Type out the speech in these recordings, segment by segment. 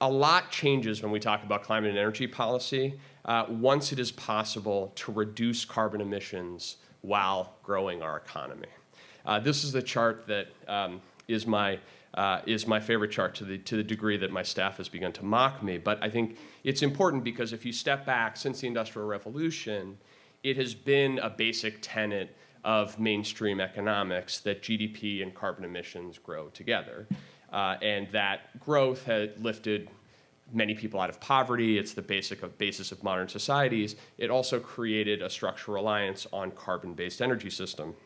A lot changes when we talk about climate and energy policy once it is possible to reduce carbon emissions while growing our economy. This is the chart that is my favorite chart to the degree that my staff has begun to mock me. But I think it's important because if you step back since the Industrial Revolution, it has been a basic tenet of mainstream economics that GDP and carbon emissions grow together. And that growth has lifted many people out of poverty. It's the basis of modern societies. It also created a structural reliance on carbon-based energy systems.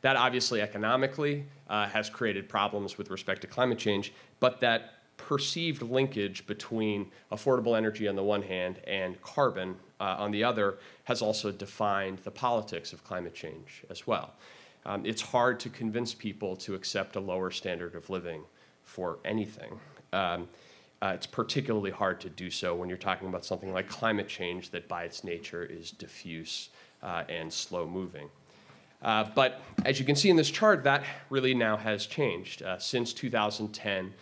That obviously economically has created problems with respect to climate change, but that perceived linkage between affordable energy on the one hand and carbon on the other has also defined the politics of climate change as well. It's hard to convince people to accept a lower standard of living for anything. It's particularly hard to do so when you're talking about something like climate change that by its nature is diffuse and slow moving. But as you can see in this chart, that really now has changed. Since 2010,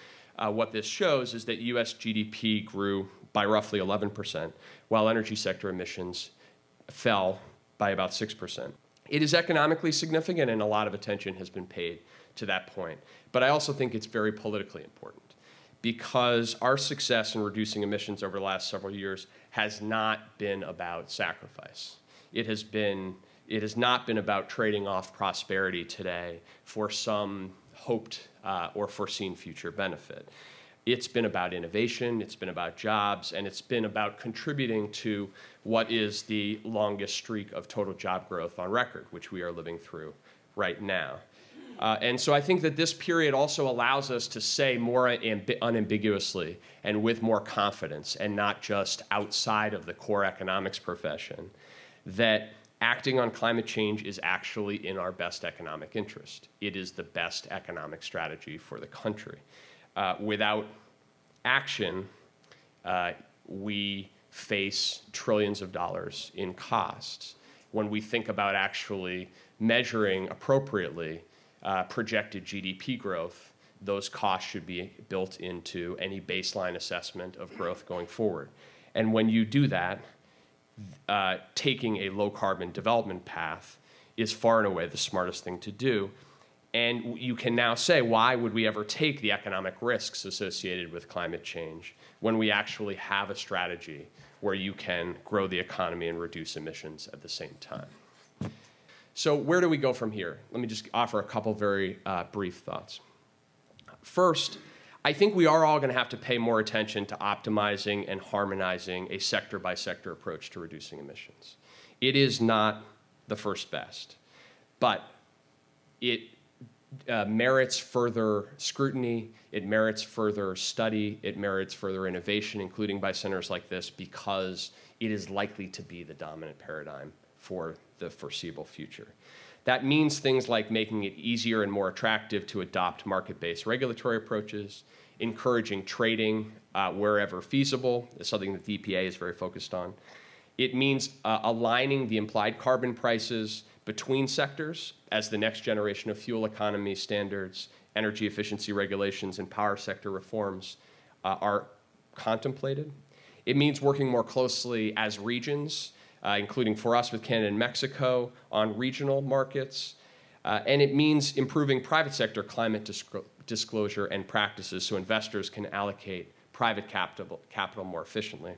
what this shows is that US GDP grew by roughly 11%, while energy sector emissions fell by about 6%. It is economically significant, and a lot of attention has been paid to that point. But I also think it's very politically important because our success in reducing emissions over the last several years has not been about sacrifice. It has not been about trading off prosperity today for some hoped or foreseen future benefit. It's been about innovation, it's been about jobs, and it's been about contributing to what is the longest streak of total job growth on record, which we are living through right now. And so I think that this period also allows us to say more unambiguously and with more confidence, and not just outside of the core economics profession, that acting on climate change is actually in our best economic interest. It is the best economic strategy for the country. Without action, we face trillions of dollars in costs. When we think about actually measuring appropriately projected GDP growth, those costs should be built into any baseline assessment of growth going forward. And when you do that, taking a low-carbon development path is far and away the smartest thing to do. And you can now say, why would we ever take the economic risks associated with climate change when we actually have a strategy where you can grow the economy and reduce emissions at the same time? So where do we go from here? Let me just offer a couple very brief thoughts. First, I think we are all going to have to pay more attention to optimizing and harmonizing a sector-by-sector approach to reducing emissions. It is not the first best, but it merits further scrutiny, it merits further study, it merits further innovation, including by centers like this, because it is likely to be the dominant paradigm for the foreseeable future. That means things like making it easier and more attractive to adopt market-based regulatory approaches, encouraging trading wherever feasible, is something that the EPA is very focused on. It means aligning the implied carbon prices between sectors as the next generation of fuel economy standards, energy efficiency regulations, and power sector reforms are contemplated. It means working more closely as regions, including for us with Canada and Mexico, on regional markets. And it means improving private sector climate disclosure and practices so investors can allocate private capital more efficiently.